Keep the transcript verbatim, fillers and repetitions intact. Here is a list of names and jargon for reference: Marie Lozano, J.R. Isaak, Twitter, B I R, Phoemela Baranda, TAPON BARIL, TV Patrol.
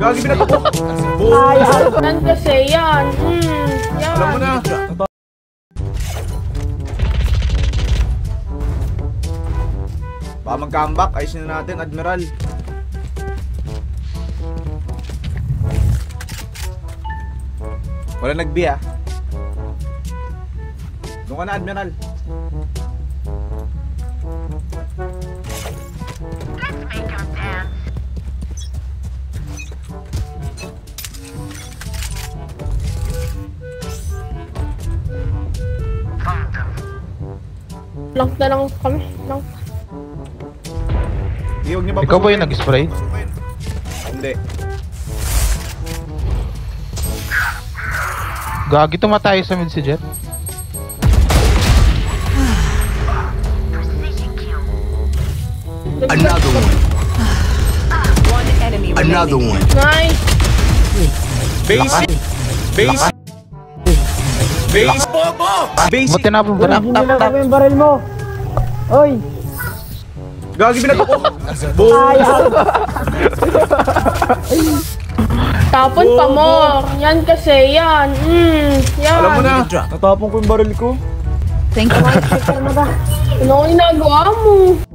Gagi, binagpo! Ayan kasi yan. Hmm, yan. Alam mo na. Baka mag-comeback. Ayusin na natin, Admiral. Wala nag-B ah. Doon ka na, Admiral. Lock na lang kami. Lock. Ikaw ba yung nag-spray? Hindi. Gagi, tumatay sa mid si Jet. Another one. One enemy. Another one. Nice. Basic. Basic. Base bobo! Base! Buti na po ba? Tap yung baril mo! Oy! Gagi, binagpo! Boom! Tapon pa mo! Yan kasi yan! Mm, yan! Alam mo na! Natapon ko yung baril ko! Thank you! Ano ang inagawa mo?